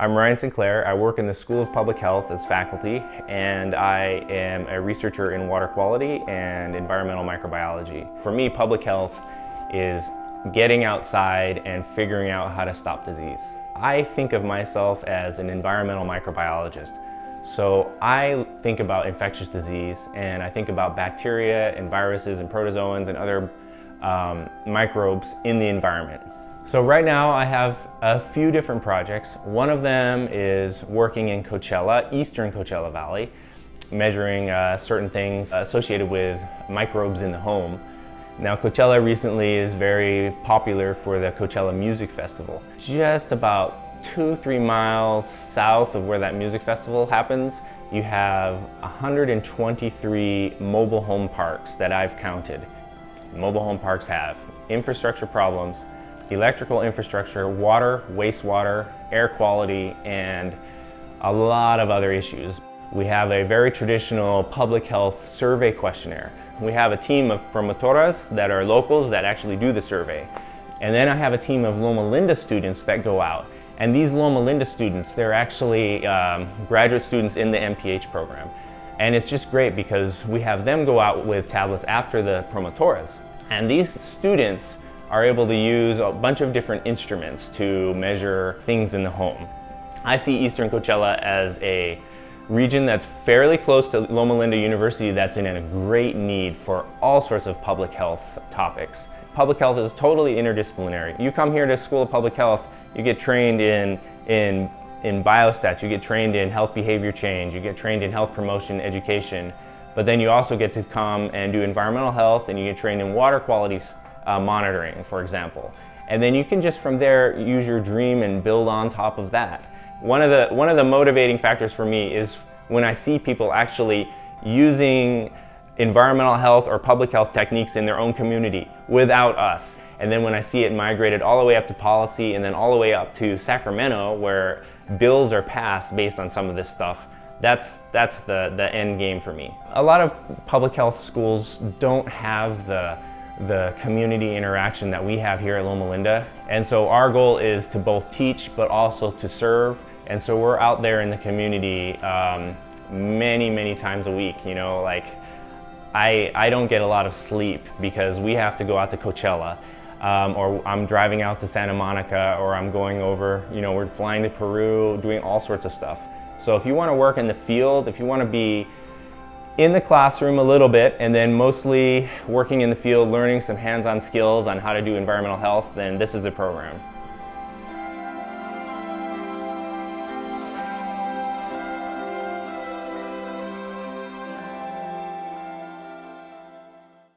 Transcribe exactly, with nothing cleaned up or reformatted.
I'm Ryan Sinclair. I work in the School of Public Health as faculty, and I am a researcher in water quality and environmental microbiology. For me, public health is getting outside and figuring out how to stop disease. I think of myself as an environmental microbiologist. So I think about infectious disease, and I think about bacteria and viruses and protozoans and other um, microbes in the environment. So right now I have a few different projects. One of them is working in Coachella, Eastern Coachella Valley, measuring uh, certain things associated with microbes in the home. Now Coachella recently is very popular for the Coachella Music Festival. Just about two, three miles south of where that music festival happens, you have one hundred twenty-three mobile home parks that I've counted. Mobile home parks have infrastructure problems, electrical infrastructure, water, wastewater, air quality, and a lot of other issues. We have a very traditional public health survey questionnaire. We have a team of promotoras that are locals that actually do the survey. And then I have a team of Loma Linda students that go out. And these Loma Linda students, they're actually um, graduate students in the M P H program. And it's just great because we have them go out with tablets after the promotoras. And these students are able to use a bunch of different instruments to measure things in the home. I see Eastern Coachella as a region that's fairly close to Loma Linda University that's in a great need for all sorts of public health topics. Public health is totally interdisciplinary. You come here to School of Public Health, you get trained in, in, in biostats, you get trained in health behavior change, you get trained in health promotion education, but then you also get to come and do environmental health, and you get trained in water quality Uh, monitoring, for example. And then you can just from there use your dream and build on top of that. One of the, one of the motivating factors for me is when I see people actually using environmental health or public health techniques in their own community without us. And then when I see it migrated all the way up to policy and then all the way up to Sacramento where bills are passed based on some of this stuff, that's, that's the, the end game for me. A lot of public health schools don't have the the community interaction that we have here at Loma Linda. And so our goal is to both teach, but also to serve. And so we're out there in the community um, many, many times a week. You know, like I, I don't get a lot of sleep because we have to go out to Coachella um, or I'm driving out to Santa Monica or I'm going over, you know, we're flying to Peru, doing all sorts of stuff. So if you want to work in the field, if you want to be in the classroom a little bit and then mostly working in the field, learning some hands-on skills on how to do environmental health, then this is the program.